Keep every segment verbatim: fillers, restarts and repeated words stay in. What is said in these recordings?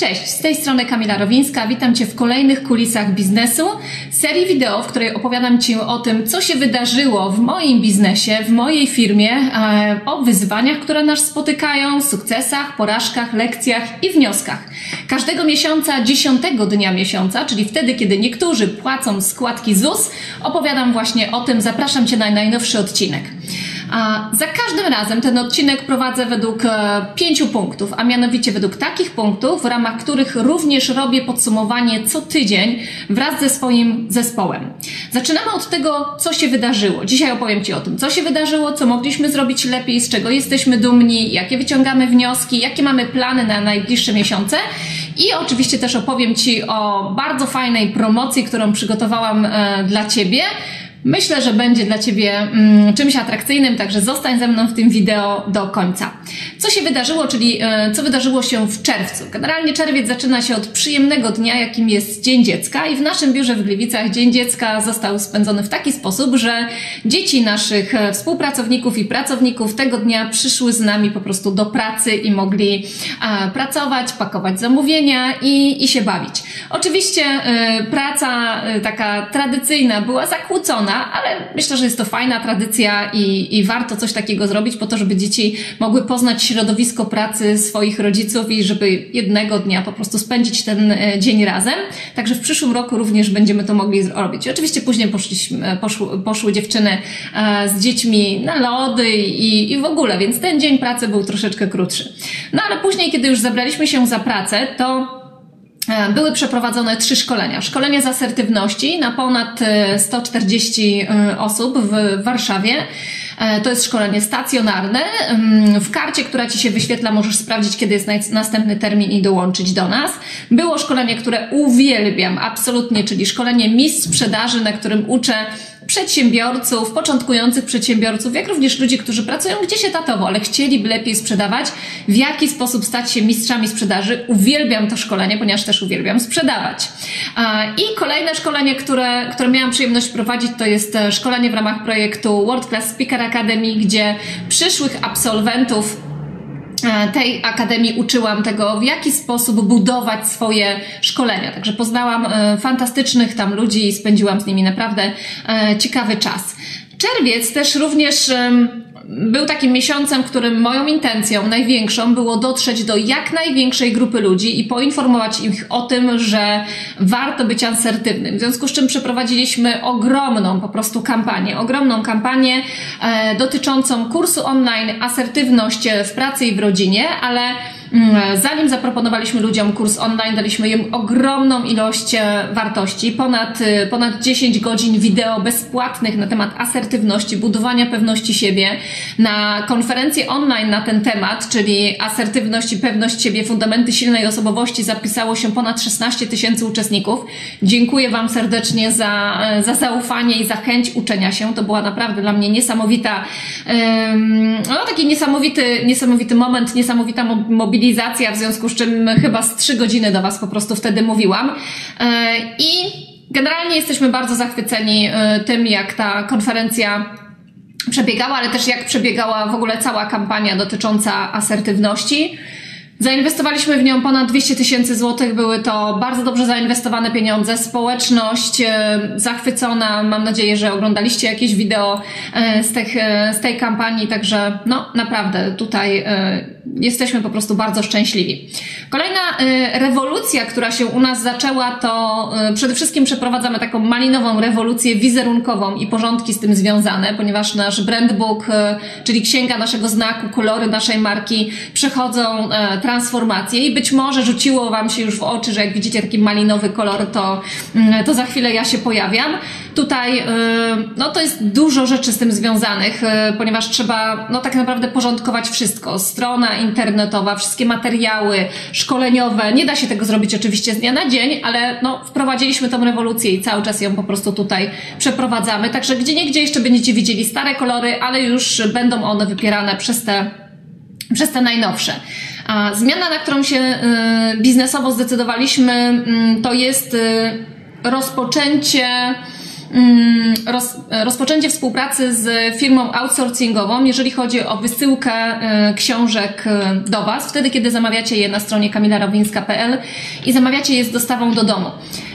Cześć, z tej strony Kamila Rowińska, witam Cię w kolejnych kulisach biznesu, serii wideo, w której opowiadam Ci o tym, co się wydarzyło w moim biznesie, w mojej firmie, o wyzwaniach, które nas spotykają, sukcesach, porażkach, lekcjach i wnioskach. Każdego miesiąca, dziesiątego dnia miesiąca, czyli wtedy, kiedy niektórzy płacą składki ZUS, opowiadam właśnie o tym, zapraszam Cię na najnowszy odcinek. A za każdym razem ten odcinek prowadzę według e, pięciu punktów, a mianowicie według takich punktów, w ramach których również robię podsumowanie co tydzień wraz ze swoim zespołem. Zaczynamy od tego, co się wydarzyło. Dzisiaj opowiem Ci o tym, co się wydarzyło, co mogliśmy zrobić lepiej, z czego jesteśmy dumni, jakie wyciągamy wnioski, jakie mamy plany na najbliższe miesiące i oczywiście też opowiem Ci o bardzo fajnej promocji, którą przygotowałam e, dla Ciebie. Myślę, że będzie dla Ciebie mm, czymś atrakcyjnym, także zostań ze mną w tym wideo do końca. Co się wydarzyło, czyli e, co wydarzyło się w czerwcu? Generalnie czerwiec zaczyna się od przyjemnego dnia, jakim jest Dzień Dziecka i w naszym biurze w Gliwicach Dzień Dziecka został spędzony w taki sposób, że dzieci naszych współpracowników i pracowników tego dnia przyszły z nami po prostu do pracy i mogli e, pracować, pakować zamówienia i, i się bawić. Oczywiście e, praca e, taka tradycyjna była zakłócona, ale myślę, że jest to fajna tradycja i, i warto coś takiego zrobić po to, żeby dzieci mogły poznać środowisko pracy swoich rodziców i żeby jednego dnia po prostu spędzić ten dzień razem. Także w przyszłym roku również będziemy to mogli zrobić. I oczywiście później poszliśmy, poszły, poszły dziewczyny z dziećmi na lody i, i w ogóle, więc ten dzień pracy był troszeczkę krótszy. No ale później, kiedy już zabraliśmy się za pracę, to były przeprowadzone trzy szkolenia. Szkolenie z asertywności na ponad sto czterdzieści osób w Warszawie. To jest szkolenie stacjonarne. W karcie, która Ci się wyświetla, możesz sprawdzić, kiedy jest następny termin i dołączyć do nas. Było szkolenie, które uwielbiam absolutnie, czyli szkolenie mistrz sprzedaży, na którym uczę przedsiębiorców, początkujących przedsiębiorców, jak również ludzi, którzy pracują gdzieś etatowo, ale chcieliby lepiej sprzedawać, w jaki sposób stać się mistrzami sprzedaży. Uwielbiam to szkolenie, ponieważ też uwielbiam sprzedawać. I kolejne szkolenie, które, które miałam przyjemność prowadzić, to jest szkolenie w ramach projektu World Class Speaker Academy, gdzie przyszłych absolwentów tej akademii uczyłam tego, w jaki sposób budować swoje szkolenia. Także poznałam fantastycznych tam ludzi i spędziłam z nimi naprawdę ciekawy czas. Czerwiec też również był takim miesiącem, w którym moją intencją największą było dotrzeć do jak największej grupy ludzi i poinformować ich o tym, że warto być asertywnym. W związku z czym przeprowadziliśmy ogromną po prostu kampanię, ogromną kampanię e, dotyczącą kursu online asertywność w pracy i w rodzinie, ale zanim zaproponowaliśmy ludziom kurs online, daliśmy im ogromną ilość wartości, ponad, ponad dziesięć godzin wideo bezpłatnych na temat asertywności, budowania pewności siebie, na konferencję online na ten temat, czyli asertywność i pewność siebie, fundamenty silnej osobowości, zapisało się ponad szesnaście tysięcy uczestników. Dziękuję Wam serdecznie za, za zaufanie i za chęć uczenia się. To była naprawdę dla mnie niesamowita, no taki niesamowity, niesamowity moment, niesamowita mobilizacja, w związku z czym chyba z trzy godziny do Was po prostu wtedy mówiłam. I generalnie jesteśmy bardzo zachwyceni tym, jak ta konferencja przebiegała, ale też jak przebiegała w ogóle cała kampania dotycząca asertywności. Zainwestowaliśmy w nią ponad dwieście tysięcy złotych, były to bardzo dobrze zainwestowane pieniądze, społeczność zachwycona, mam nadzieję, że oglądaliście jakieś wideo z, tych, z tej kampanii, także no naprawdę tutaj jesteśmy po prostu bardzo szczęśliwi. Kolejna rewolucja, która się u nas zaczęła, to przede wszystkim przeprowadzamy taką malinową rewolucję wizerunkową i porządki z tym związane, ponieważ nasz brandbook, czyli księga naszego znaku, kolory naszej marki przechodzą transformację i być może rzuciło Wam się już w oczy, że jak widzicie taki malinowy kolor, to, to za chwilę ja się pojawiam. Tutaj no to jest dużo rzeczy z tym związanych, ponieważ trzeba no tak naprawdę porządkować wszystko. Strona internetowa, wszystkie materiały szkoleniowe. Nie da się tego zrobić oczywiście z dnia na dzień, ale no wprowadziliśmy tą rewolucję i cały czas ją po prostu tutaj przeprowadzamy. Także gdzieniegdzie jeszcze będziecie widzieli stare kolory, ale już będą one wypierane przez te, przez te najnowsze. A zmiana, na którą się biznesowo zdecydowaliśmy, to jest rozpoczęcie rozpoczęcie współpracy z firmą outsourcingową, jeżeli chodzi o wysyłkę książek do Was, wtedy kiedy zamawiacie je na stronie kamila rowińska kropka p l i zamawiacie je z dostawą do domu.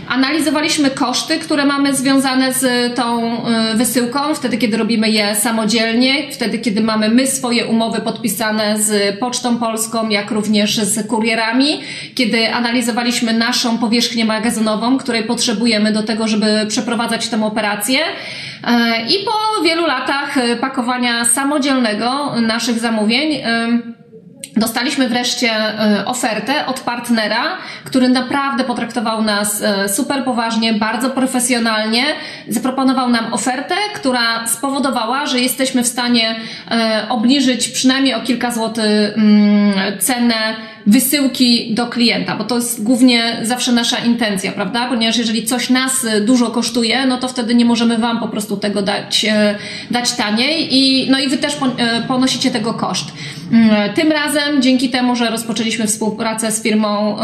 Analizowaliśmy koszty, które mamy związane z tą wysyłką, wtedy kiedy robimy je samodzielnie, wtedy kiedy mamy my swoje umowy podpisane z Pocztą Polską, jak również z kurierami, kiedy analizowaliśmy naszą powierzchnię magazynową, której potrzebujemy do tego, żeby przeprowadzać tę operację. I po wielu latach pakowania samodzielnego naszych zamówień dostaliśmy wreszcie ofertę od partnera, który naprawdę potraktował nas super poważnie, bardzo profesjonalnie. Zaproponował nam ofertę, która spowodowała, że jesteśmy w stanie obniżyć przynajmniej o kilka złotych cenę wysyłki do klienta, bo to jest głównie zawsze nasza intencja, prawda? Ponieważ jeżeli coś nas dużo kosztuje, no to wtedy nie możemy Wam po prostu tego dać, dać taniej i, no i Wy też ponosicie tego koszt. Tym razem dzięki temu, że rozpoczęliśmy współpracę z firmą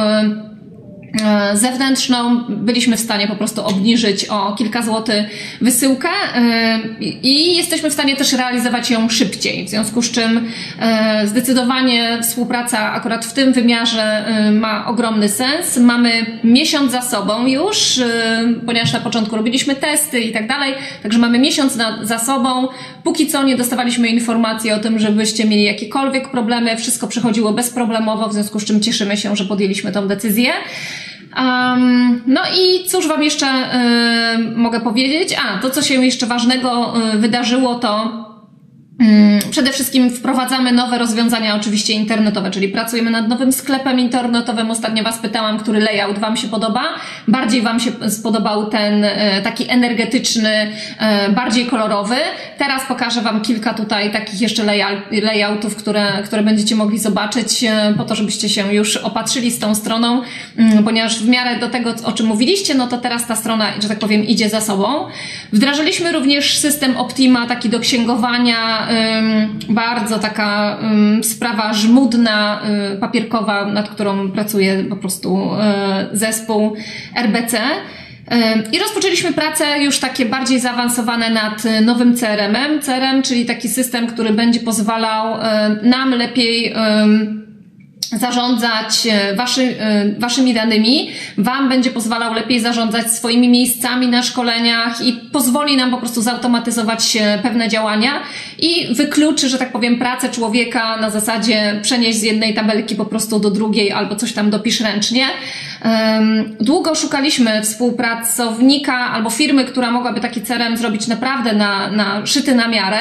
zewnętrzną, byliśmy w stanie po prostu obniżyć o kilka złotych wysyłkę i jesteśmy w stanie też realizować ją szybciej, w związku z czym zdecydowanie współpraca akurat w tym wymiarze ma ogromny sens. Mamy miesiąc za sobą już, ponieważ na początku robiliśmy testy i tak dalej, także mamy miesiąc za sobą. Póki co nie dostawaliśmy informacji o tym, żebyście mieli jakiekolwiek problemy, wszystko przechodziło bezproblemowo, w związku z czym cieszymy się, że podjęliśmy tą decyzję. Um, no i cóż Wam jeszcze y, mogę powiedzieć? A, to co się jeszcze ważnego y, wydarzyło, to przede wszystkim wprowadzamy nowe rozwiązania oczywiście internetowe, czyli pracujemy nad nowym sklepem internetowym. Ostatnio Was pytałam, który layout Wam się podoba. Bardziej Wam się spodobał ten taki energetyczny, bardziej kolorowy. Teraz pokażę Wam kilka tutaj takich jeszcze layoutów, które, które będziecie mogli zobaczyć po to, żebyście się już opatrzyli z tą stroną, ponieważ w miarę do tego, o czym mówiliście, no to teraz ta strona, że tak powiem, idzie za sobą. Wdrażaliśmy również system Optima, taki do księgowania, bardzo taka sprawa żmudna, papierkowa, nad którą pracuje po prostu zespół R B C. I rozpoczęliśmy prace już takie bardziej zaawansowane nad nowym C R M-em. C R M, czyli taki system, który będzie pozwalał nam lepiej zarządzać waszy, waszymi danymi, Wam będzie pozwalał lepiej zarządzać swoimi miejscami na szkoleniach i pozwoli nam po prostu zautomatyzować pewne działania i wykluczy, że tak powiem, pracę człowieka na zasadzie przenieść z jednej tabelki po prostu do drugiej albo coś tam dopisz ręcznie. Długo szukaliśmy współpracownika albo firmy, która mogłaby taki C R M zrobić naprawdę na, na szyty na miarę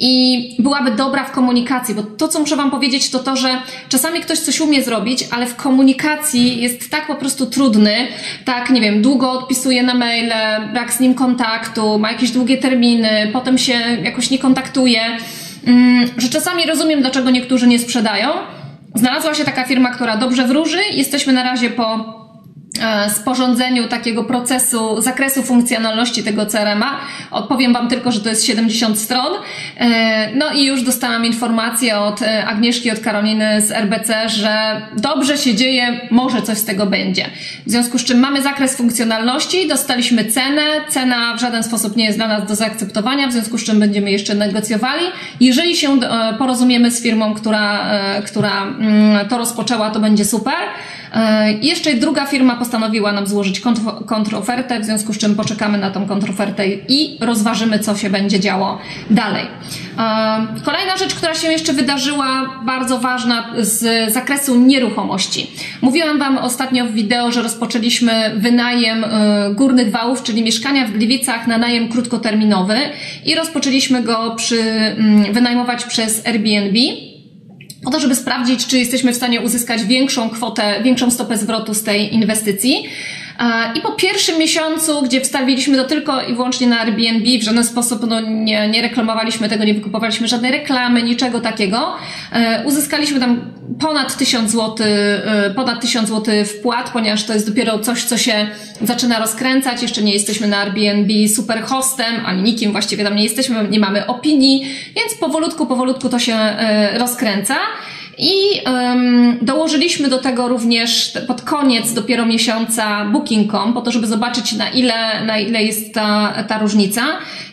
i byłaby dobra w komunikacji, bo to, co muszę Wam powiedzieć, to to, że czasami ktoś coś umie zrobić, ale w komunikacji jest tak po prostu trudny, tak, nie wiem, długo odpisuje na maile, brak z nim kontaktu, ma jakieś długie terminy, potem się jakoś nie kontaktuje, że czasami rozumiem, dlaczego niektórzy nie sprzedają. Znalazła się taka firma, która dobrze wróży. Jesteśmy na razie po sporządzeniu takiego procesu, zakresu funkcjonalności tego C R M-a. Odpowiem Wam tylko, że to jest siedemdziesiąt stron. No i już dostałam informację od Agnieszki, od Karoliny z R B C, że dobrze się dzieje, może coś z tego będzie. W związku z czym mamy zakres funkcjonalności, dostaliśmy cenę. Cena w żaden sposób nie jest dla nas do zaakceptowania, w związku z czym będziemy jeszcze negocjowali. Jeżeli się porozumiemy z firmą, która, która to rozpoczęła, to będzie super. Jeszcze druga firma postanowiła nam złożyć kontrofertę, w związku z czym poczekamy na tą kontrofertę i rozważymy, co się będzie działo dalej. Kolejna rzecz, która się jeszcze wydarzyła, bardzo ważna, z zakresu nieruchomości. Mówiłam Wam ostatnio w wideo, że rozpoczęliśmy wynajem Górnych Wałów, czyli mieszkania w Gliwicach na najem krótkoterminowy i rozpoczęliśmy go przy, wynajmować przez Airbnb, po to, żeby sprawdzić, czy jesteśmy w stanie uzyskać większą kwotę, większą stopę zwrotu z tej inwestycji. I po pierwszym miesiącu, gdzie wstawiliśmy to tylko i wyłącznie na Airbnb, w żaden sposób no, nie, nie reklamowaliśmy tego, nie wykupowaliśmy żadnej reklamy, niczego takiego, uzyskaliśmy tam ponad tysiąc złotych, ponad tysiąc złotych wpłat, ponieważ to jest dopiero coś, co się zaczyna rozkręcać. Jeszcze nie jesteśmy na Airbnb super hostem, ani nikim właściwie tam nie jesteśmy, nie mamy opinii, więc powolutku, powolutku to się rozkręca. I um, dołożyliśmy do tego również pod koniec dopiero miesiąca booking kropka com, po to, żeby zobaczyć, na ile, na ile jest ta, ta różnica.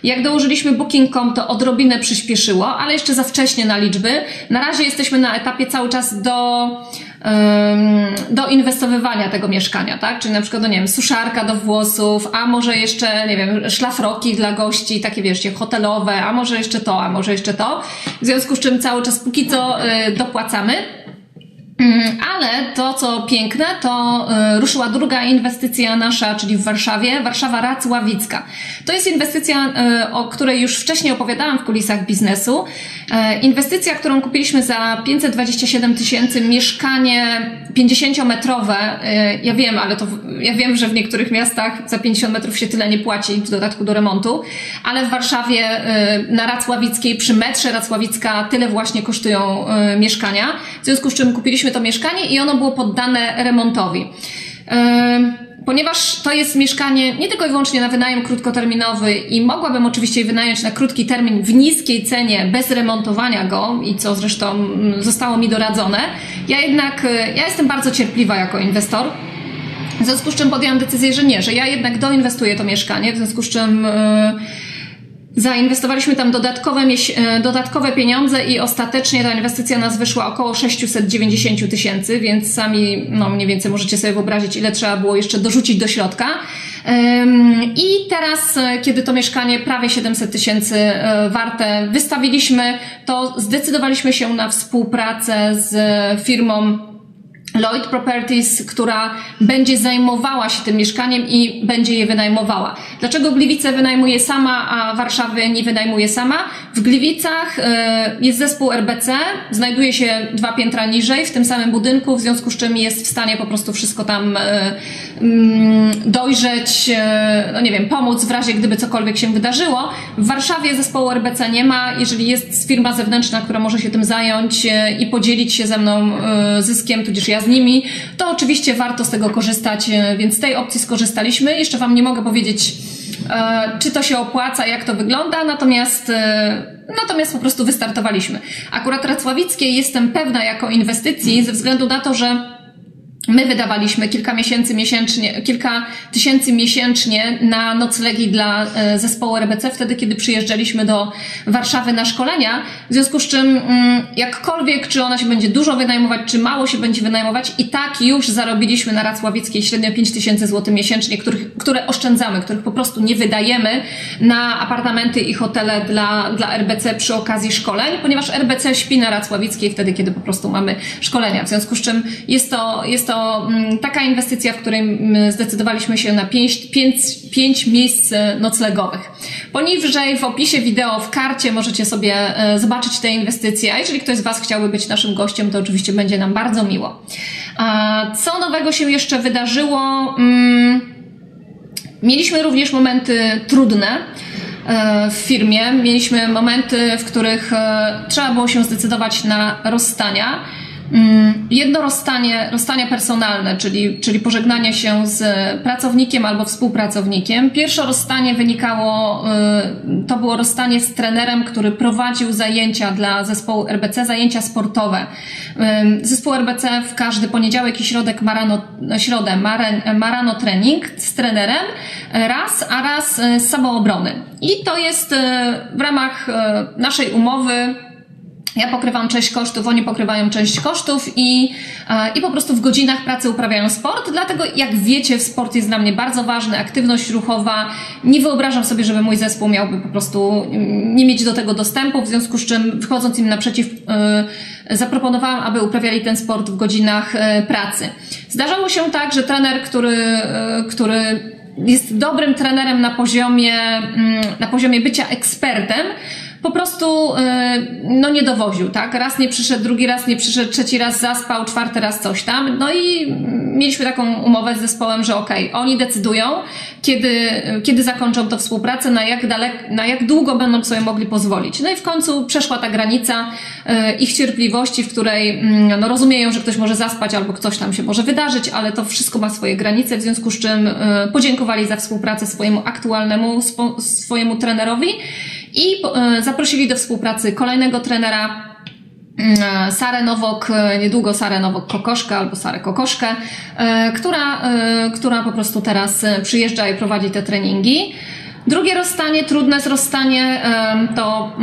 Jak dołożyliśmy booking kropka com, to odrobinę przyspieszyło, ale jeszcze za wcześnie na liczby. Na razie jesteśmy na etapie cały czas do... do inwestowywania tego mieszkania, tak? Czyli na przykład, no nie wiem, suszarka do włosów, a może jeszcze, nie wiem, szlafroki dla gości, takie wiecie, hotelowe, a może jeszcze to, a może jeszcze to. W związku z czym cały czas póki co dopłacamy. Ale to, co piękne, to ruszyła druga inwestycja nasza, czyli w Warszawie, Warszawa Racławicka. To jest inwestycja, o której już wcześniej opowiadałam w kulisach biznesu. Inwestycja, którą kupiliśmy za pięćset dwadzieścia siedem tysięcy, mieszkanie pięćdziesięciometrowe. Ja wiem, ale to, ja wiem, że w niektórych miastach za pięćdziesiąt metrów się tyle nie płaci, w dodatku do remontu, ale w Warszawie na Racławickiej, przy metrze Racławicka tyle właśnie kosztują mieszkania. W związku z czym kupiliśmy to mieszkanie i ono było poddane remontowi. Ponieważ to jest mieszkanie nie tylko i wyłącznie na wynajem krótkoterminowy i mogłabym oczywiście je wynająć na krótki termin w niskiej cenie, bez remontowania go, i co zresztą zostało mi doradzone, ja jednak ja jestem bardzo cierpliwa jako inwestor. W związku z czym podjęłam decyzję, że nie, że ja jednak doinwestuję to mieszkanie, w związku z czym zainwestowaliśmy tam dodatkowe, dodatkowe pieniądze i ostatecznie ta inwestycja nas wyszła około sześćset dziewięćdziesiąt tysięcy, więc sami no mniej więcej możecie sobie wyobrazić, ile trzeba było jeszcze dorzucić do środka. I teraz, kiedy to mieszkanie prawie siedemset tysięcy warte wystawiliśmy, to zdecydowaliśmy się na współpracę z firmą Lloyd Properties, która będzie zajmowała się tym mieszkaniem i będzie je wynajmowała. Dlaczego Gliwice wynajmuje sama, a Warszawy nie wynajmuje sama? W Gliwicach jest zespół R B C, znajduje się dwa piętra niżej w tym samym budynku, w związku z czym jest w stanie po prostu wszystko tam dojrzeć, no nie wiem, pomóc w razie, gdyby cokolwiek się wydarzyło. W Warszawie zespołu R B C nie ma. Jeżeli jest firma zewnętrzna, która może się tym zająć i podzielić się ze mną zyskiem, tudzież ja z nimi, to oczywiście warto z tego korzystać, więc z tej opcji skorzystaliśmy. Jeszcze Wam nie mogę powiedzieć, czy to się opłaca, jak to wygląda, natomiast natomiast po prostu wystartowaliśmy. Akurat Racławickie jestem pewna jako inwestycji, ze względu na to, że my wydawaliśmy kilka, miesięcy miesięcznie, kilka tysięcy miesięcznie na noclegi dla zespołu R B C wtedy, kiedy przyjeżdżaliśmy do Warszawy na szkolenia. W związku z czym jakkolwiek, czy ona się będzie dużo wynajmować, czy mało się będzie wynajmować, i tak już zarobiliśmy na Racławickiej średnio pięć tysięcy złotych miesięcznie, których, które oszczędzamy, których po prostu nie wydajemy na apartamenty i hotele dla, dla R B C przy okazji szkoleń, ponieważ R B C śpi na Racławickiej wtedy, kiedy po prostu mamy szkolenia. W związku z czym jest to, jest to To taka inwestycja, w której zdecydowaliśmy się na pięć miejsc noclegowych. Poniżej w opisie wideo, w karcie możecie sobie zobaczyć te inwestycje, a jeżeli ktoś z Was chciałby być naszym gościem, to oczywiście będzie nam bardzo miło. Co nowego się jeszcze wydarzyło? Mieliśmy również momenty trudne w firmie. Mieliśmy momenty, w których trzeba było się zdecydować na rozstania. Jedno rozstanie, rozstania personalne, czyli, czyli pożegnanie się z pracownikiem albo współpracownikiem. Pierwsze rozstanie wynikało, to było rozstanie z trenerem, który prowadził zajęcia dla zespołu R B C, zajęcia sportowe. Zespół R B C w każdy poniedziałek i środek ma rano, środę ma, ma rano trening z trenerem raz, a raz z samoobrony. I to jest w ramach naszej umowy. Ja pokrywam część kosztów, oni pokrywają część kosztów i, i po prostu w godzinach pracy uprawiają sport, dlatego jak wiecie, sport jest dla mnie bardzo ważny, aktywność ruchowa. Nie wyobrażam sobie, żeby mój zespół miałby po prostu nie mieć do tego dostępu, w związku z czym wychodząc im naprzeciw zaproponowałam, aby uprawiali ten sport w godzinach pracy. Zdarzało się tak, że trener, który, który jest dobrym trenerem na poziomie, na poziomie bycia ekspertem, po prostu no, nie dowoził, tak? Raz nie przyszedł, drugi raz nie przyszedł, trzeci raz zaspał, czwarty raz coś tam. No i mieliśmy taką umowę z zespołem, że okej, okay, oni decydują, kiedy, kiedy zakończą to współpracę, na jak, daleko, na jak długo będą sobie mogli pozwolić. No i w końcu przeszła ta granica ich cierpliwości, w której no, rozumieją, że ktoś może zaspać albo coś tam się może wydarzyć, ale to wszystko ma swoje granice, w związku z czym podziękowali za współpracę swojemu aktualnemu, swojemu trenerowi i zaprosili do współpracy kolejnego trenera, Sarę Nowok, niedługo Sarę Nowok-Kokoszkę albo Sarę Kokoszkę, która, która po prostu teraz przyjeżdża i prowadzi te treningi. Drugie rozstanie, trudne rozstanie, to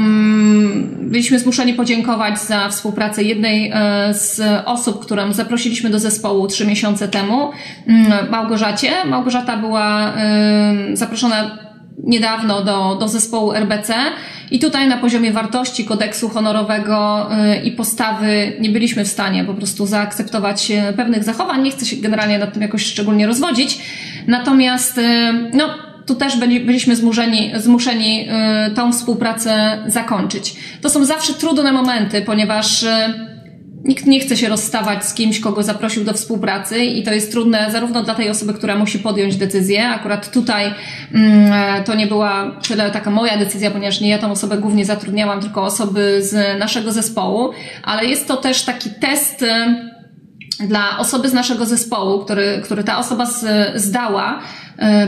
byliśmy zmuszeni podziękować za współpracę jednej z osób, którą zaprosiliśmy do zespołu trzy miesiące temu, Małgorzacie. Małgorzata była zaproszona niedawno do, do zespołu R B C i tutaj na poziomie wartości, kodeksu honorowego i postawy nie byliśmy w stanie po prostu zaakceptować pewnych zachowań. Nie chcę się generalnie nad tym jakoś szczególnie rozwodzić. Natomiast no, tu też byliśmy zmuszeni, zmuszeni tą współpracę zakończyć. To są zawsze trudne momenty, ponieważ nikt nie chce się rozstawać z kimś, kogo zaprosił do współpracy i to jest trudne zarówno dla tej osoby, która musi podjąć decyzję. Akurat tutaj to nie była taka moja decyzja, ponieważ nie ja tą osobę głównie zatrudniałam, tylko osoby z naszego zespołu, ale jest to też taki test dla osoby z naszego zespołu, który, który ta osoba z, zdała,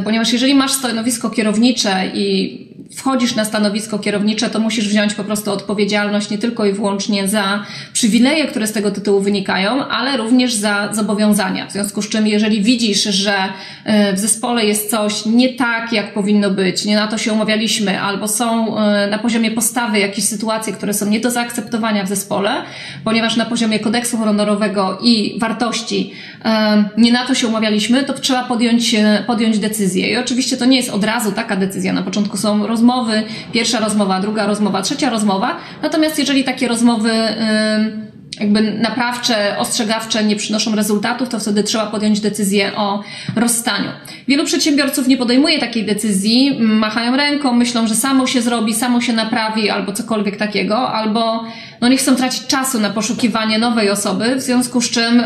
ponieważ jeżeli masz stanowisko kierownicze i wchodzisz na stanowisko kierownicze, to musisz wziąć po prostu odpowiedzialność nie tylko i wyłącznie za przywileje, które z tego tytułu wynikają, ale również za zobowiązania. W związku z czym, jeżeli widzisz, że w zespole jest coś nie tak, jak powinno być, nie na to się umawialiśmy, albo są na poziomie postawy jakieś sytuacje, które są nie do zaakceptowania w zespole, ponieważ na poziomie kodeksu honorowego i wartości nie na to się umawialiśmy, to trzeba podjąć, podjąć decyzję. I oczywiście to nie jest od razu taka decyzja. Na początku są rozmowy, pierwsza rozmowa, druga rozmowa, trzecia rozmowa. Natomiast jeżeli takie rozmowy jakby naprawcze, ostrzegawcze nie przynoszą rezultatów, to wtedy trzeba podjąć decyzję o rozstaniu. Wielu przedsiębiorców nie podejmuje takiej decyzji, machają ręką, myślą, że samo się zrobi, samo się naprawi albo cokolwiek takiego, albo no nie chcą tracić czasu na poszukiwanie nowej osoby, w związku z czym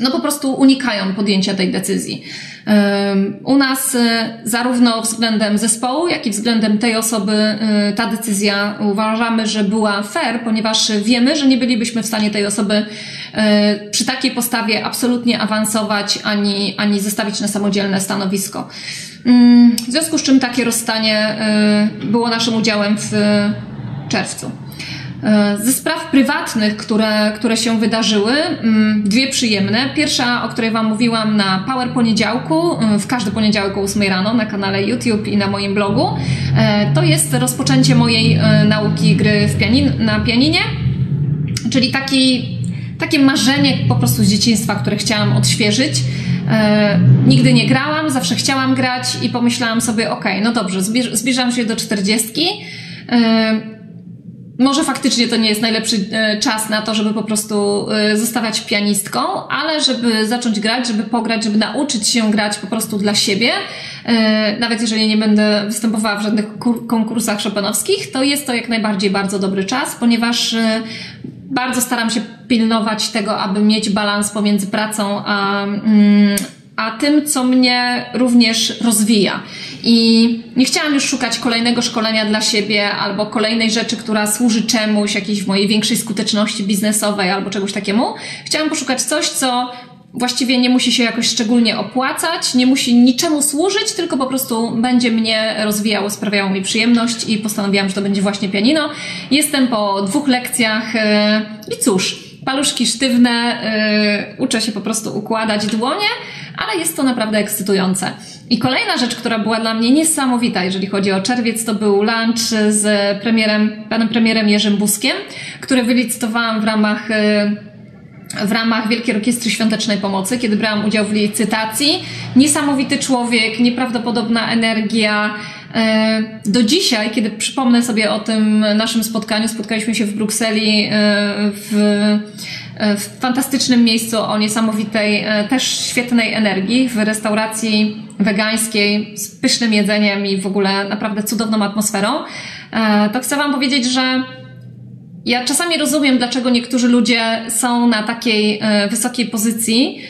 no po prostu unikają podjęcia tej decyzji. U nas zarówno względem zespołu, jak i względem tej osoby ta decyzja uważamy, że była fair, ponieważ wiemy, że nie bylibyśmy w stanie tej osoby przy takiej postawie absolutnie awansować ani, ani zostawić na samodzielne stanowisko. W związku z czym takie rozstanie było naszym udziałem w czerwcu. Ze spraw prywatnych, które, które się wydarzyły, dwie przyjemne. Pierwsza, o której Wam mówiłam na Power Poniedziałku, w każdy poniedziałek o ósmej rano na kanale YouTube i na moim blogu, to jest rozpoczęcie mojej nauki gry w pianin na pianinie, czyli taki, takie marzenie po prostu z dzieciństwa, które chciałam odświeżyć. E, nigdy nie grałam, zawsze chciałam grać i pomyślałam sobie, ok, no dobrze, zbliż, zbliżam się do czterdziestki, e, może faktycznie to nie jest najlepszy czas na to, żeby po prostu zostawać pianistką, ale żeby zacząć grać, żeby pograć, żeby nauczyć się grać po prostu dla siebie, nawet jeżeli nie będę występowała w żadnych konkursach chopinowskich, to jest to jak najbardziej bardzo dobry czas, ponieważ bardzo staram się pilnować tego, aby mieć balans pomiędzy pracą a, a tym, co mnie również rozwija. I nie chciałam już szukać kolejnego szkolenia dla siebie albo kolejnej rzeczy, która służy czemuś, jakiejś w mojej większej skuteczności biznesowej albo czegoś takiemu. Chciałam poszukać coś, co właściwie nie musi się jakoś szczególnie opłacać, nie musi niczemu służyć, tylko po prostu będzie mnie rozwijało, sprawiało mi przyjemność i postanowiłam, że to będzie właśnie pianino. Jestem po dwóch lekcjach i cóż, paluszki sztywne, yy, uczę się po prostu układać dłonie, ale jest to naprawdę ekscytujące. I kolejna rzecz, która była dla mnie niesamowita, jeżeli chodzi o czerwiec, to był lunch z premierem, panem premierem Jerzym Buzkiem, który wylicytowałam w ramach, yy, w ramach Wielkiej Orkiestry Świątecznej Pomocy, kiedy brałam udział w licytacji. Niesamowity człowiek, nieprawdopodobna energia. Do dzisiaj, kiedy przypomnę sobie o tym naszym spotkaniu, spotkaliśmy się w Brukseli w, w fantastycznym miejscu o niesamowitej, też świetnej energii, w restauracji wegańskiej z pysznym jedzeniem i w ogóle naprawdę cudowną atmosferą. To chcę Wam powiedzieć, że ja czasami rozumiem, dlaczego niektórzy ludzie są na takiej wysokiej pozycji,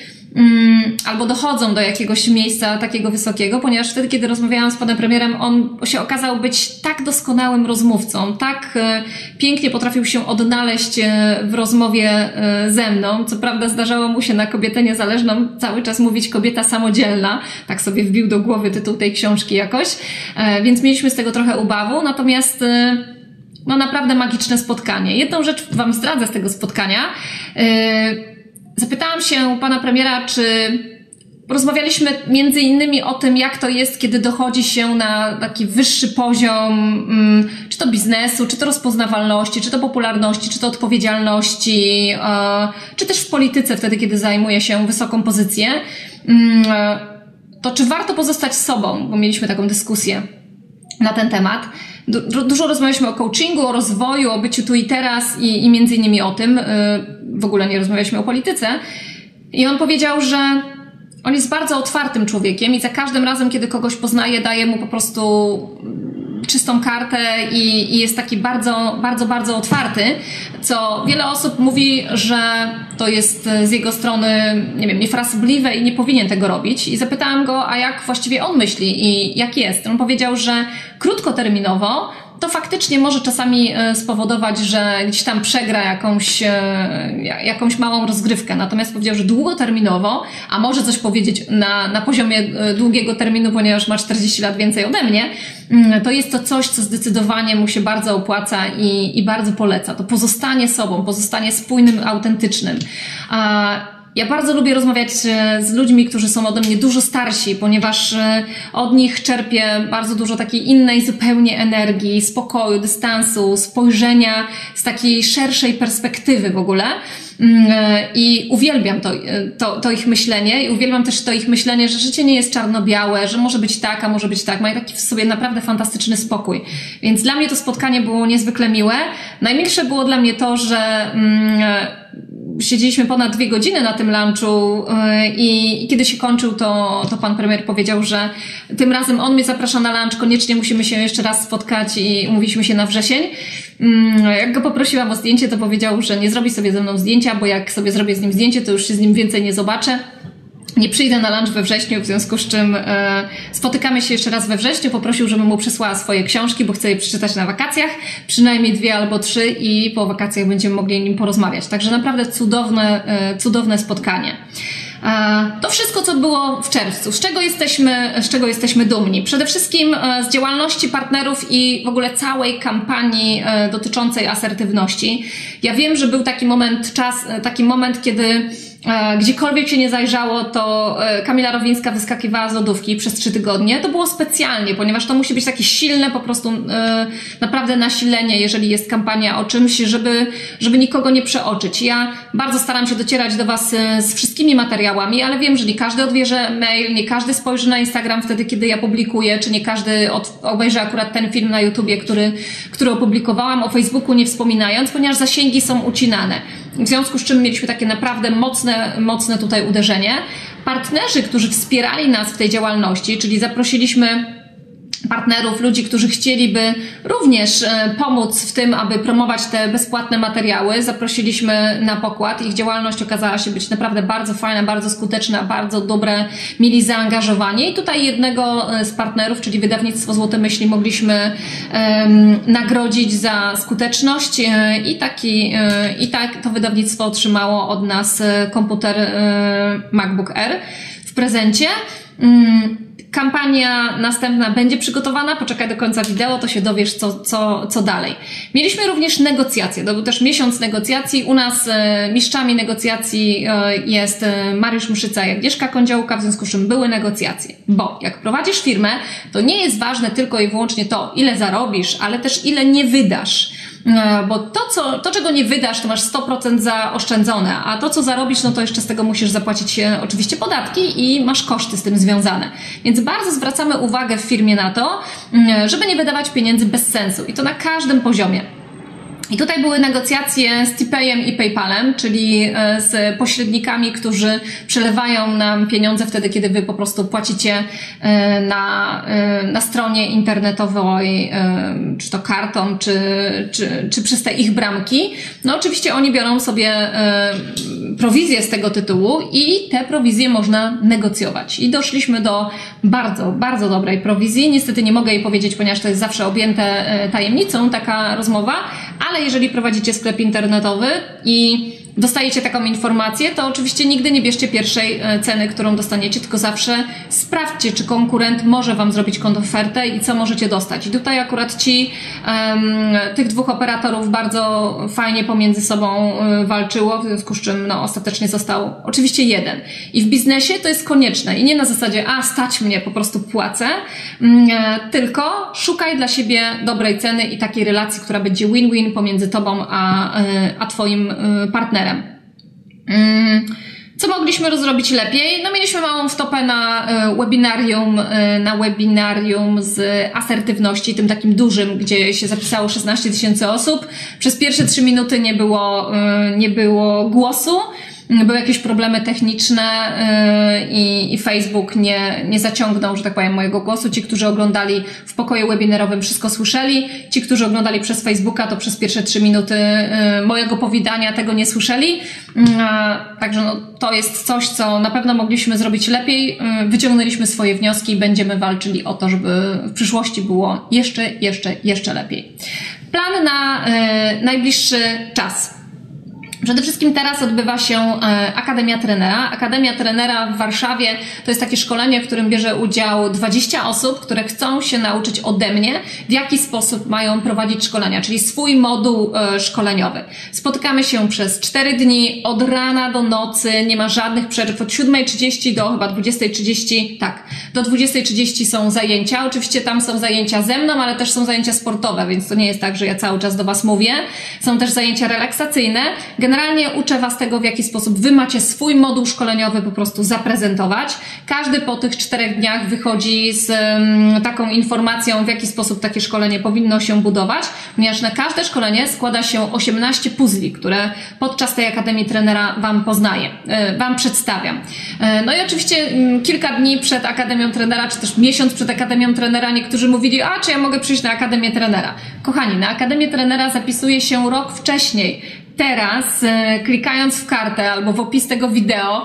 albo dochodzą do jakiegoś miejsca takiego wysokiego, ponieważ wtedy, kiedy rozmawiałam z panem premierem, on się okazał być tak doskonałym rozmówcą, tak pięknie potrafił się odnaleźć w rozmowie ze mną. Co prawda zdarzało mu się na kobietę niezależną cały czas mówić kobieta samodzielna, tak sobie wbił do głowy tytuł tej książki jakoś, więc mieliśmy z tego trochę ubawu, natomiast no naprawdę magiczne spotkanie. Jedną rzecz Wam zdradzę z tego spotkania. Zapytałam się Pana Premiera, czy rozmawialiśmy między innymi o tym, jak to jest, kiedy dochodzi się na taki wyższy poziom, czy to biznesu, czy to rozpoznawalności, czy to popularności, czy to odpowiedzialności, czy też w polityce, wtedy, kiedy zajmuje się wysoką pozycję. To czy warto pozostać sobą? Bo mieliśmy taką dyskusję na ten temat. Du- dużo rozmawialiśmy o coachingu, o rozwoju, o byciu tu i teraz i, i między innymi o tym. W ogóle nie rozmawialiśmy o polityce. I on powiedział, że on jest bardzo otwartym człowiekiem i za każdym razem, kiedy kogoś poznaje, daje mu po prostu czystą kartę i, i jest taki bardzo, bardzo, bardzo otwarty, co wiele osób mówi, że to jest z jego strony, nie wiem, niefrasobliwe i nie powinien tego robić. I zapytałam go, a jak właściwie on myśli i jak jest. On powiedział, że krótkoterminowo to faktycznie może czasami spowodować, że gdzieś tam przegra jakąś, jakąś małą rozgrywkę. Natomiast powiedział, że długoterminowo, a może coś powiedzieć na, na poziomie długiego terminu, ponieważ ma czterdzieści lat więcej ode mnie, to jest to coś, co zdecydowanie mu się bardzo opłaca i, i bardzo poleca. To pozostanie sobą, pozostanie spójnym, autentycznym. A ja bardzo lubię rozmawiać z ludźmi, którzy są ode mnie dużo starsi, ponieważ od nich czerpię bardzo dużo takiej innej zupełnie energii, spokoju, dystansu, spojrzenia z takiej szerszej perspektywy w ogóle. I uwielbiam to, to, to ich myślenie i uwielbiam też to ich myślenie, że życie nie jest czarno-białe, że może być tak, a może być tak. Mają taki w sobie naprawdę fantastyczny spokój. Więc dla mnie to spotkanie było niezwykle miłe. Najmilsze było dla mnie to, że mm, siedzieliśmy ponad dwie godziny na tym lunchu i, i kiedy się kończył, to, to pan premier powiedział, że tym razem on mnie zaprasza na lunch, koniecznie musimy się jeszcze raz spotkać i umówiliśmy się na wrzesień. Jak go poprosiłam o zdjęcie, to powiedział, że nie zrobi sobie ze mną zdjęcia, bo jak sobie zrobię z nim zdjęcie, to już się z nim więcej nie zobaczę. Nie przyjdę na lunch we wrześniu, w związku z czym e, spotykamy się jeszcze raz we wrześniu. Poprosił, żebym mu przysłała swoje książki, bo chcę je przeczytać na wakacjach. Przynajmniej dwie albo trzy i po wakacjach będziemy mogli o nim porozmawiać. Także naprawdę cudowne, e, cudowne spotkanie. To wszystko, co było w czerwcu. Z czego jesteśmy, z czego jesteśmy dumni? Przede wszystkim z działalności partnerów i w ogóle całej kampanii dotyczącej asertywności. Ja wiem, że był taki moment, czas, taki moment, kiedy gdziekolwiek się nie zajrzało, to Kamila Rowińska wyskakiwała z lodówki przez trzy tygodnie. To było specjalnie, ponieważ to musi być takie silne po prostu naprawdę nasilenie, jeżeli jest kampania o czymś, żeby, żeby nikogo nie przeoczyć. Ja bardzo staram się docierać do Was z wszystkimi materiałami, ale wiem, że nie każdy odbierze mail, nie każdy spojrzy na Instagram wtedy, kiedy ja publikuję, czy nie każdy od, obejrzy akurat ten film na YouTubie, który, który opublikowałam, o Facebooku nie wspominając, ponieważ zasięgi są ucinane. W związku z czym mieliśmy takie naprawdę mocne, mocne tutaj uderzenie. Partnerzy, którzy wspierali nas w tej działalności, czyli zaprosiliśmy partnerów, ludzi, którzy chcieliby również pomóc w tym, aby promować te bezpłatne materiały. Zaprosiliśmy na pokład. Ich działalność okazała się być naprawdę bardzo fajna, bardzo skuteczna, bardzo dobre, mieli zaangażowanie. I tutaj jednego z partnerów, czyli wydawnictwo Złote Myśli, mogliśmy um, nagrodzić za skuteczność i taki, i tak to wydawnictwo otrzymało od nas komputer um, MacBook Air w prezencie. Um, Kampania następna będzie przygotowana, poczekaj do końca wideo, to się dowiesz, co, co, co dalej. Mieliśmy również negocjacje, to był też miesiąc negocjacji. U nas e, mistrzami negocjacji e, jest Mariusz Myszyca i Agnieszka Kądziołka, w związku z czym były negocjacje. Bo jak prowadzisz firmę, to nie jest ważne tylko i wyłącznie to, ile zarobisz, ale też ile nie wydasz. Bo to, co, to, czego nie wydasz, to masz sto procent zaoszczędzone, a to, co zarobisz, no to jeszcze z tego musisz zapłacić oczywiście podatki i masz koszty z tym związane. Więc bardzo zwracamy uwagę w firmie na to, żeby nie wydawać pieniędzy bez sensu i to na każdym poziomie. I tutaj były negocjacje z Tipee'em i PayPalem, czyli z pośrednikami, którzy przelewają nam pieniądze wtedy, kiedy Wy po prostu płacicie na, na stronie internetowej, czy to kartą, czy, czy, czy przez te ich bramki. No oczywiście oni biorą sobie prowizję z tego tytułu i te prowizje można negocjować. I doszliśmy do bardzo, bardzo dobrej prowizji. Niestety nie mogę jej powiedzieć, ponieważ to jest zawsze objęte tajemnicą taka rozmowa, ale jeżeli prowadzicie sklep internetowy i dostajecie taką informację, to oczywiście nigdy nie bierzcie pierwszej ceny, którą dostaniecie, tylko zawsze sprawdźcie, czy konkurent może Wam zrobić kontrfertę i co możecie dostać. I tutaj akurat ci, um, tych dwóch operatorów bardzo fajnie pomiędzy sobą walczyło, w związku z czym no, ostatecznie został oczywiście jeden. I w biznesie to jest konieczne i nie na zasadzie, a stać mnie, po prostu płacę, um, tylko szukaj dla siebie dobrej ceny i takiej relacji, która będzie win-win pomiędzy Tobą a, a Twoim partnerem. Co mogliśmy rozrobić lepiej? No mieliśmy małą wtopę na webinarium, na webinarium z asertywności, tym takim dużym, gdzie się zapisało szesnaście tysięcy osób. Przez pierwsze trzy minuty nie było, nie było głosu. Były jakieś problemy techniczne i, i Facebook nie, nie zaciągnął, że tak powiem, mojego głosu. Ci, którzy oglądali w pokoju webinarowym, wszystko słyszeli. Ci, którzy oglądali przez Facebooka, to przez pierwsze trzy minuty mojego powitania tego nie słyszeli. Także no, to jest coś, co na pewno mogliśmy zrobić lepiej. Wyciągnęliśmy swoje wnioski i będziemy walczyli o to, żeby w przyszłości było jeszcze, jeszcze, jeszcze lepiej. Plan na y, najbliższy czas. Przede wszystkim teraz odbywa się Akademia Trenera. Akademia Trenera w Warszawie to jest takie szkolenie, w którym bierze udział dwadzieścia osób, które chcą się nauczyć ode mnie, w jaki sposób mają prowadzić szkolenia, czyli swój moduł szkoleniowy. Spotykamy się przez cztery dni, od rana do nocy, nie ma żadnych przerw, od siódmej trzydzieści do chyba dwudziestej trzydzieści, tak, do dwudziestej trzydzieści są zajęcia. Oczywiście tam są zajęcia ze mną, ale też są zajęcia sportowe, więc to nie jest tak, że ja cały czas do Was mówię. Są też zajęcia relaksacyjne. Generalnie uczę Was tego, w jaki sposób Wy macie swój moduł szkoleniowy po prostu zaprezentować. Każdy po tych czterech dniach wychodzi z um, taką informacją, w jaki sposób takie szkolenie powinno się budować, ponieważ na każde szkolenie składa się osiemnaście puzli, które podczas tej Akademii Trenera Wam poznaję, y, Wam przedstawiam. Y, no i oczywiście y, kilka dni przed Akademią Trenera, czy też miesiąc przed Akademią Trenera niektórzy mówili, a czy ja mogę przyjść na Akademię Trenera? Kochani, na Akademię Trenera zapisuje się rok wcześniej. Teraz, klikając w kartę albo w opis tego wideo,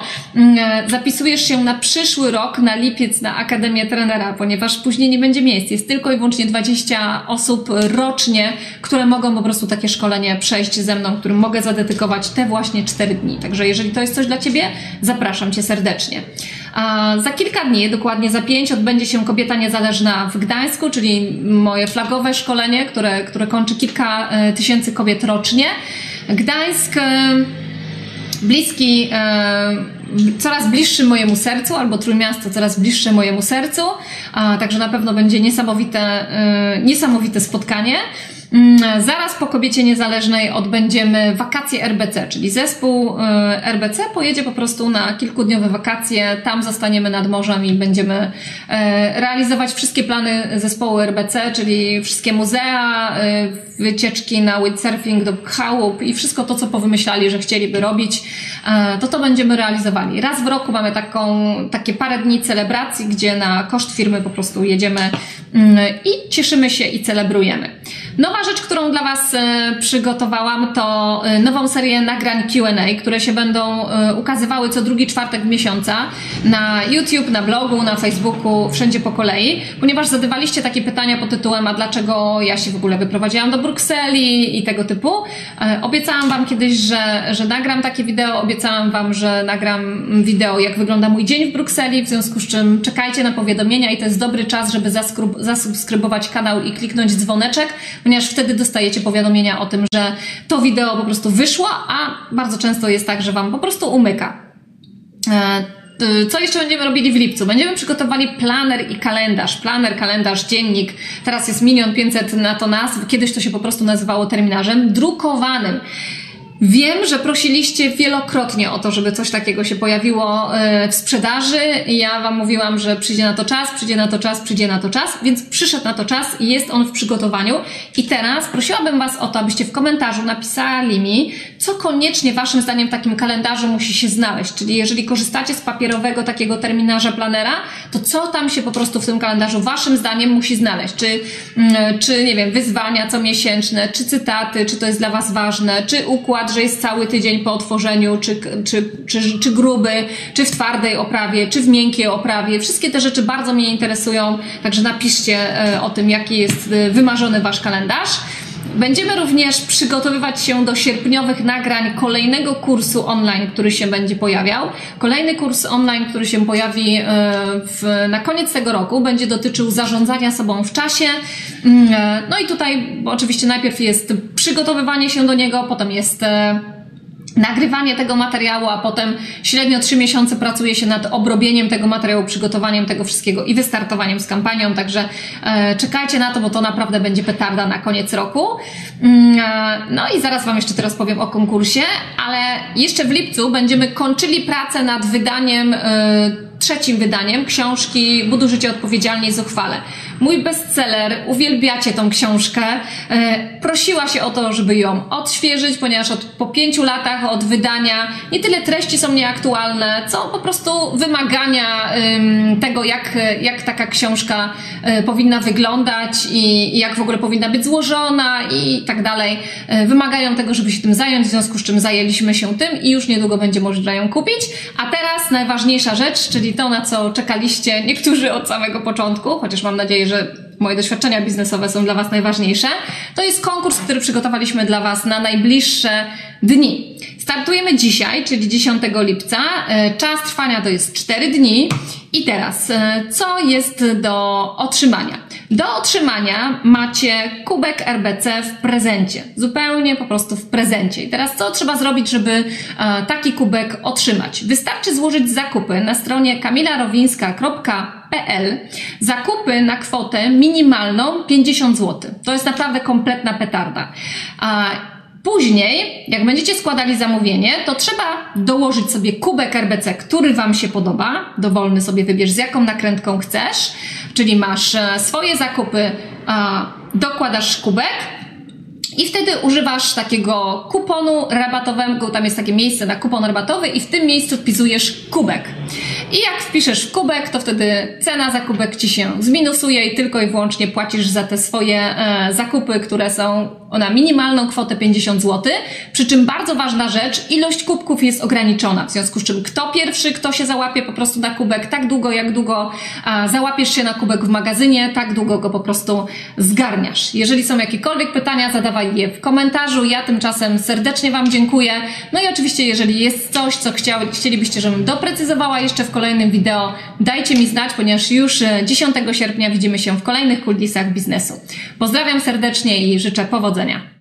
zapisujesz się na przyszły rok, na lipiec, na Akademię Trenera, ponieważ później nie będzie miejsc. Jest tylko i wyłącznie dwadzieścia osób rocznie, które mogą po prostu takie szkolenie przejść ze mną, którym mogę zadedykować te właśnie cztery dni. Także jeżeli to jest coś dla Ciebie, zapraszam Cię serdecznie. A za kilka dni, dokładnie za pięć, odbędzie się Kobieta Niezależna w Gdańsku, czyli moje flagowe szkolenie, które, które kończy kilka tysięcy kobiet rocznie. Gdańsk bliski, coraz bliższy mojemu sercu, albo Trójmiasto coraz bliższe mojemu sercu, także na pewno będzie niesamowite, niesamowite spotkanie. Zaraz po Kobiecie Niezależnej odbędziemy wakacje R B C, czyli zespół R B C pojedzie po prostu na kilkudniowe wakacje, tam zostaniemy nad morzem i będziemy realizować wszystkie plany zespołu R B C, czyli wszystkie muzea, wycieczki na windsurfing do chałup i wszystko to, co powymyślali, że chcieliby robić, to to będziemy realizowali. Raz w roku mamy taką, takie parę dni celebracji, gdzie na koszt firmy po prostu jedziemy i cieszymy się i celebrujemy. Nowa rzecz, którą dla Was przygotowałam, to nową serię nagrań Q and A, które się będą ukazywały co drugi czwartek miesiąca na YouTube, na blogu, na Facebooku, wszędzie po kolei, ponieważ zadawaliście takie pytania pod tytułem, a dlaczego ja się w ogóle wyprowadziłam do Brukseli i tego typu. Obiecałam Wam kiedyś, że, że nagram takie wideo, obiecałam Wam, że nagram wideo, jak wygląda mój dzień w Brukseli, w związku z czym czekajcie na powiadomienia i to jest dobry czas, żeby zasubskrybować kanał i kliknąć dzwoneczek, ponieważ wtedy dostajecie powiadomienia o tym, że to wideo po prostu wyszło, a bardzo często jest tak, że Wam po prostu umyka. Co jeszcze będziemy robili w lipcu? Będziemy przygotowali planer i kalendarz. Planer, kalendarz, dziennik. Teraz jest milion pięćset na to nazw. Kiedyś to się po prostu nazywało terminarzem drukowanym. Wiem, że prosiliście wielokrotnie o to, żeby coś takiego się pojawiło w sprzedaży. Ja Wam mówiłam, że przyjdzie na to czas, przyjdzie na to czas, przyjdzie na to czas, więc przyszedł na to czas i jest on w przygotowaniu. I teraz prosiłabym Was o to, abyście w komentarzu napisali mi, co koniecznie Waszym zdaniem w takim kalendarzu musi się znaleźć. Czyli jeżeli korzystacie z papierowego takiego terminarza, planera, to co tam się po prostu w tym kalendarzu Waszym zdaniem musi znaleźć? Czy, czy nie wiem, wyzwania comiesięczne, czy cytaty, czy to jest dla Was ważne, czy układ, że jest cały tydzień po otworzeniu, czy, czy, czy, czy gruby, czy w twardej oprawie, czy w miękkiej oprawie. Wszystkie te rzeczy bardzo mnie interesują, także napiszcie o tym, jaki jest wymarzony Wasz kalendarz. Będziemy również przygotowywać się do sierpniowych nagrań kolejnego kursu online, który się będzie pojawiał. Kolejny kurs online, który się pojawi w, na koniec tego roku, będzie dotyczył zarządzania sobą w czasie. No i tutaj oczywiście najpierw jest przygotowywanie się do niego, potem jest nagrywanie tego materiału, a potem średnio trzy miesiące pracuje się nad obrobieniem tego materiału, przygotowaniem tego wszystkiego i wystartowaniem z kampanią, także e, czekajcie na to, bo to naprawdę będzie petarda na koniec roku. E, no i zaraz Wam jeszcze teraz powiem o konkursie, ale jeszcze w lipcu będziemy kończyli pracę nad wydaniem, e, trzecim wydaniem książki Buduj życie odpowiedzialnie i zuchwale. Mój bestseller, uwielbiacie tą książkę. Prosiła się o to, żeby ją odświeżyć, ponieważ od, po pięciu latach od wydania nie tyle treści są nieaktualne, co po prostu wymagania ym, tego, jak, jak taka książka y, powinna wyglądać i, i jak w ogóle powinna być złożona i tak dalej. Y, wymagają tego, żeby się tym zająć, w związku z czym zajęliśmy się tym i już niedługo będzie można ją kupić. A teraz najważniejsza rzecz, czyli to, na co czekaliście niektórzy od samego początku, chociaż mam nadzieję, że że moje doświadczenia biznesowe są dla Was najważniejsze. To jest konkurs, który przygotowaliśmy dla Was na najbliższe dni. Startujemy dzisiaj, czyli dziesiątego lipca. Czas trwania to jest cztery dni. I teraz, co jest do otrzymania? Do otrzymania macie kubek R B C w prezencie. Zupełnie po prostu w prezencie. I teraz co trzeba zrobić, żeby taki kubek otrzymać? Wystarczy złożyć zakupy na stronie kamila rowińska kropka p l. Zakupy na kwotę minimalną pięćdziesiąt złotych. To jest naprawdę kompletna petarda. A później, jak będziecie składali zamówienie, to trzeba dołożyć sobie kubek R B C, który Wam się podoba. Dowolny sobie wybierz, z jaką nakrętką chcesz. Czyli masz swoje zakupy, dokładasz kubek i wtedy używasz takiego kuponu rabatowego, tam jest takie miejsce na kupon rabatowy i w tym miejscu wpisujesz kubek. I jak wpiszesz w kubek, to wtedy cena za kubek Ci się zminusuje i tylko i wyłącznie płacisz za te swoje e, zakupy, które są na minimalną kwotę pięćdziesiąt złotych. Przy czym bardzo ważna rzecz, ilość kubków jest ograniczona, w związku z czym kto pierwszy, kto się załapie po prostu na kubek, tak długo jak długo e, załapiesz się na kubek w magazynie, tak długo go po prostu zgarniasz. Jeżeli są jakiekolwiek pytania, zadawaj je w komentarzu. Ja tymczasem serdecznie Wam dziękuję. No i oczywiście, jeżeli jest coś, co chcielibyście, żebym doprecyzowała jeszcze w kolejnym wideo, dajcie mi znać, ponieważ już dziesiątego sierpnia widzimy się w kolejnych kulisach biznesu. Pozdrawiam serdecznie i życzę powodzenia.